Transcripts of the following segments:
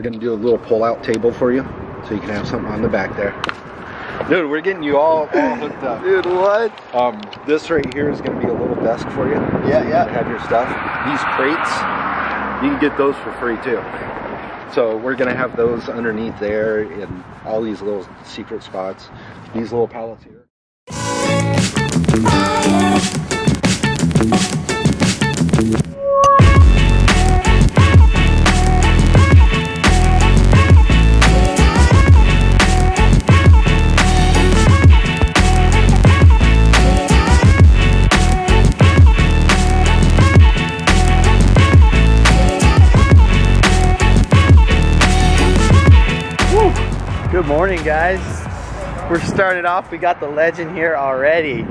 We're going to do a little pull-out table for you so you can have something on the back there. Dude, we're getting you all hooked up. Dude, what? This right here is going to be a little desk for you. Yeah, so you can have your stuff. These crates, you can get those for free too. So we're going to have those underneath there and all these little secret spots. These little pallets here. Good morning, guys. We're started off. We got the legend here already. Dude,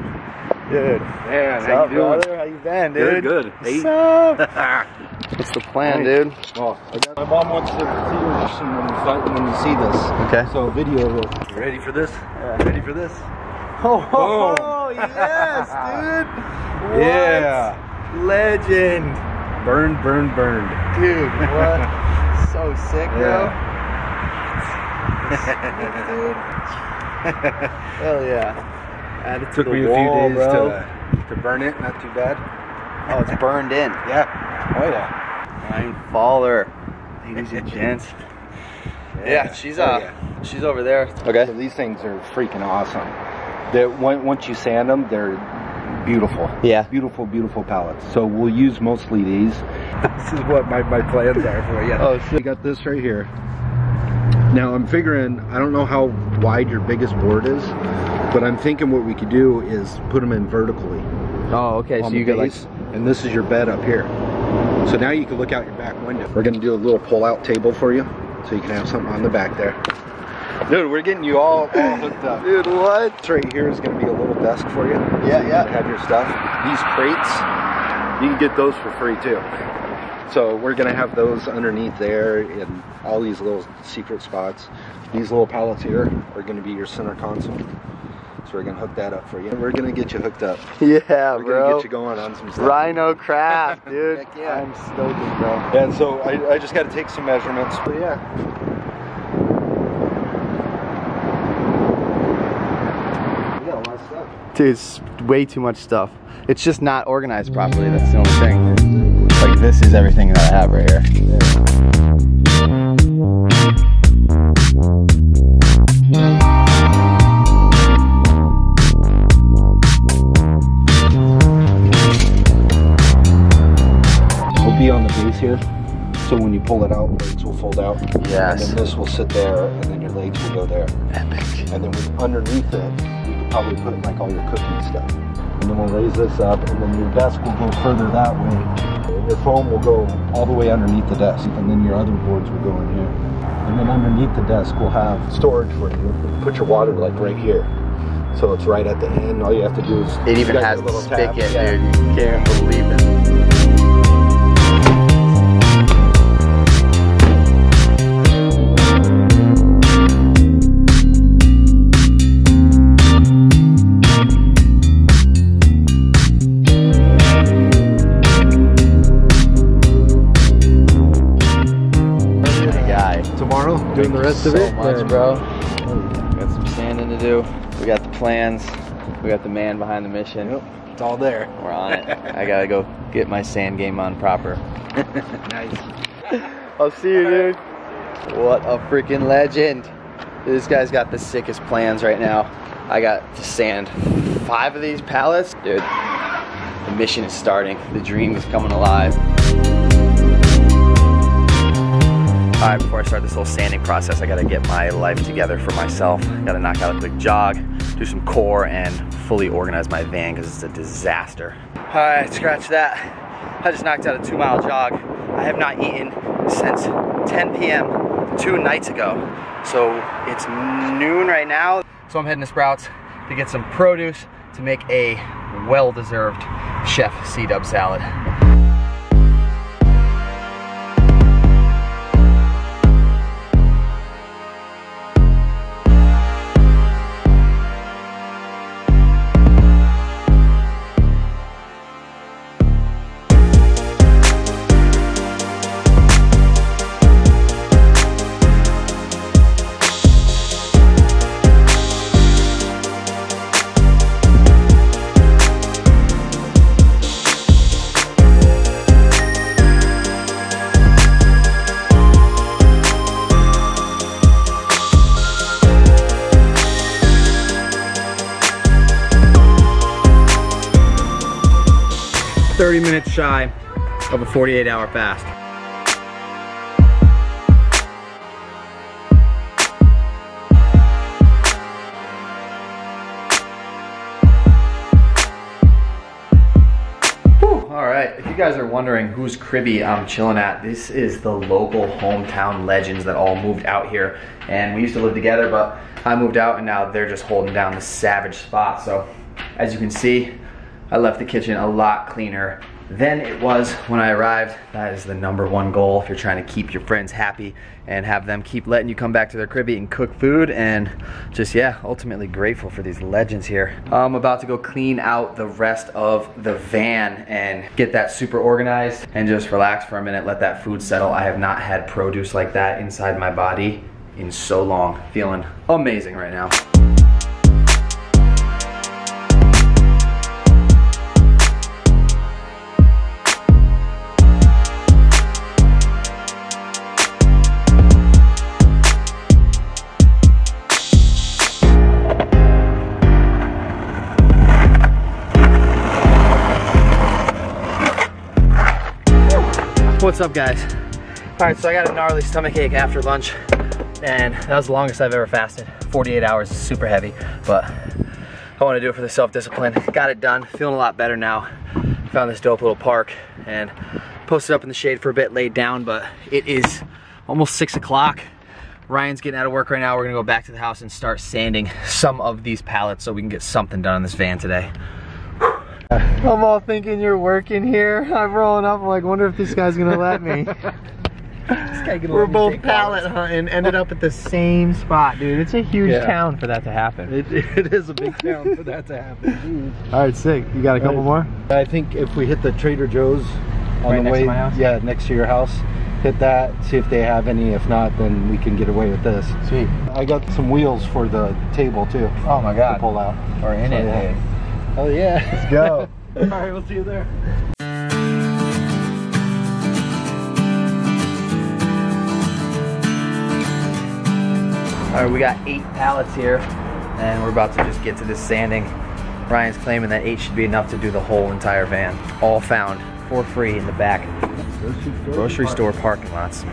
man, how you doing? Brother? How you been, dude? Good. What's up? What's the plan, dude? Oh, my mom wants to see you when you see this. Okay. So video real quick. Ready for this? Yeah. Ready for this? Oh, oh yes, dude. What? Yeah. Legend. Burned, burned, burned. Dude, what? So sick, bro. Yeah. Hell yeah. Add it to the wall, a few days to burn it, not too bad. Oh, it's burned in. Yeah. Oh yeah. Ryan Fowler, ladies and gents. Yeah, she's over there. Okay. So these things are freaking awesome. Once you sand them, they're beautiful. Yeah. Beautiful, beautiful pallets. So we'll use mostly these. This is what my plans are for you. Oh shit. We got this right here. Now I'm figuring, I don't know how wide your biggest board is, but I'm thinking what we could do is put them in vertically. Oh, okay, so you get like... And this is your bed up here. So now you can look out your back window. We're gonna do a little pull-out table for you, so you can have something on the back there. Dude, we're getting you all hooked up. Dude, what? This right here is gonna be a little desk for you. Yeah, so you can have your stuff. These crates, you can get those for free too. So we're gonna have those underneath there and all these little secret spots. These little pallets here are gonna be your center console. So we're gonna hook that up for you. We're gonna get you hooked up. Yeah, bro. We're gonna get you going on some stuff. Rhino craft, dude. Heck yeah. I'm stoked, bro. And so I just gotta take some measurements. But yeah. We got a lot of stuff. Dude, it's way too much stuff. It's just not organized properly, that's the only thing. Like, this is everything that I have right here. We'll be on the base here, so when you pull it out, legs will fold out. Yes. And then this will sit there, and then your legs will go there. Epic. And then underneath it, you could probably put in, like, all your cooking stuff. And then we'll raise this up, and then your desk will go further that way. Your foam will go all the way underneath the desk, and then your other boards will go in here. And then underneath the desk, we'll have storage where you put your water like right here. So it's right at the end. All you have to do is... It even has the spigot, dude. You can't believe it. Doing the rest of it. Much, bro. We got some sanding to do. We got the plans. We got the man behind the mission. Yep. It's all there. We're on it. I gotta go get my sand game on proper. Nice. I'll see you, dude. What a freaking legend. This guy's got the sickest plans right now. I got to sand 5 of these pallets. Dude, the mission is starting. The dream is coming alive. All right, before I start this little sanding process, I gotta get my life together for myself. Gotta knock out a quick jog, do some core, and fully organize my van because it's a disaster. All right, scratch that. I just knocked out a 2-mile jog. I have not eaten since 10 p.m. 2 nights ago. So it's noon right now. So I'm heading to Sprouts to get some produce to make a well-deserved Chef C-Dub salad. 3 minutes shy of a 48-hour fast. If you guys are wondering whose cribby I'm chilling at, this is the local hometown legends that all moved out here. And we used to live together, but I moved out and now they're just holding down the savage spot. So as you can see, I left the kitchen a lot cleaner than it was when I arrived. That is the #1 goal if you're trying to keep your friends happy and have them keep letting you come back to their cribby and cook food. And just, yeah, ultimately grateful for these legends here. I'm about to go clean out the rest of the van and get that super organized and just relax for a minute, let that food settle. I have not had produce like that inside my body in so long. Feeling amazing right now. What's up, guys? All right, so I got a gnarly stomachache after lunch, and that was the longest I've ever fasted. 48 hours is super heavy, but I want to do it for the self-discipline. Got it done, feeling a lot better now. Found this dope little park and posted up in the shade for a bit, laid down, but it is almost 6 o'clock. Ryan's getting out of work right now. We're gonna go back to the house and start sanding some of these pallets so we can get something done on this van today. I'm all thinking you're working here. I'm rolling up, I'm like, wonder if this guy's gonna let me. We're both pallet hunting, ended up at the same spot, dude. It's a huge town for that to happen. It is a big town for that to happen. Alright, sick. You got a couple more? I think if we hit the Trader Joe's on the way, yeah, next to your house, hit that, see if they have any. If not, then we can get away with this. Sweet. I got some wheels for the table, too. Oh my god. To pull out. Or in it. Yeah. Oh yeah, let's go. All right, we'll see you there. All right, we got 8 pallets here, and we're about to just get to this sanding. Ryan's claiming that 8 should be enough to do the whole entire van. All found for free in the back. Grocery store parking lots.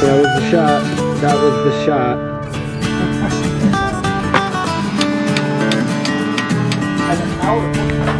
That was the shot. That was the shot. An hour.